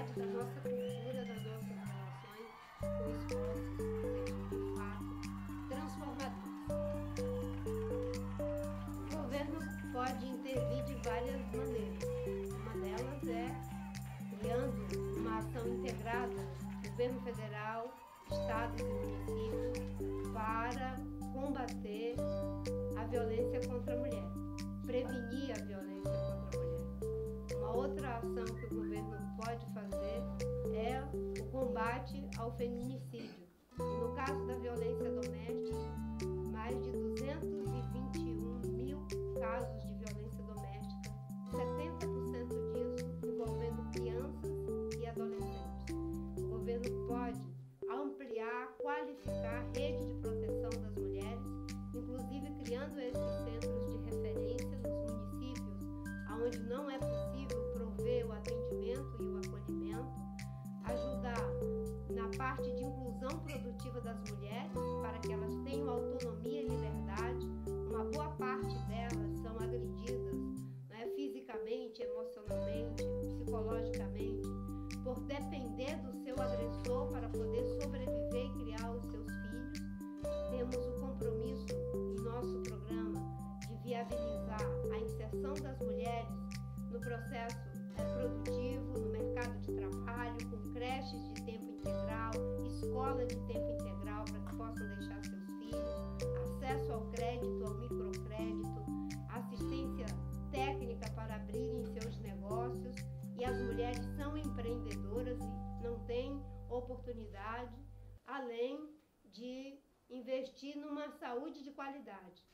necessidade da nossa cultura, das nossas relações, com esforços que sejam, de fato, transformadores. O governo pode intervir de várias maneiras. Uma delas é criando uma ação integrada, governo federal, estados e municípios, para combater a violência contra a mulher, prevenir a violência contra a mulher. Uma outra ação que o governo pode fazer é o combate ao feminicídio. E no caso da violência doméstica, mais de 221 mil casos de violência doméstica, 70% disso envolvendo crianças e adolescentes. O governo pode ampliar, qualificar a rede de proteção das mulheres, inclusive criando esses centros de referência nos municípios, onde não é possível prover o atendimento e o acolhimento, ajudar na parte de inclusão produtiva das mulheres, para que elas tenham autonomia e liberdade. Uma boa parte delas são agredidas, né, fisicamente, emocionalmente, psicologicamente, por depender do seu agressor para poder sobreviver e criar os seus filhos. Temos o compromisso em nosso programa de viabilizar a inserção das mulheres no processo produtivo, no mercado de trabalho, com creches de tempo integral, escola de tempo integral para que possam deixar seus filhos, acesso ao crédito, ao microcrédito, assistência técnica para abrirem seus negócios. E as mulheres são empreendedoras e não têm oportunidade, além de investir numa saúde de qualidade.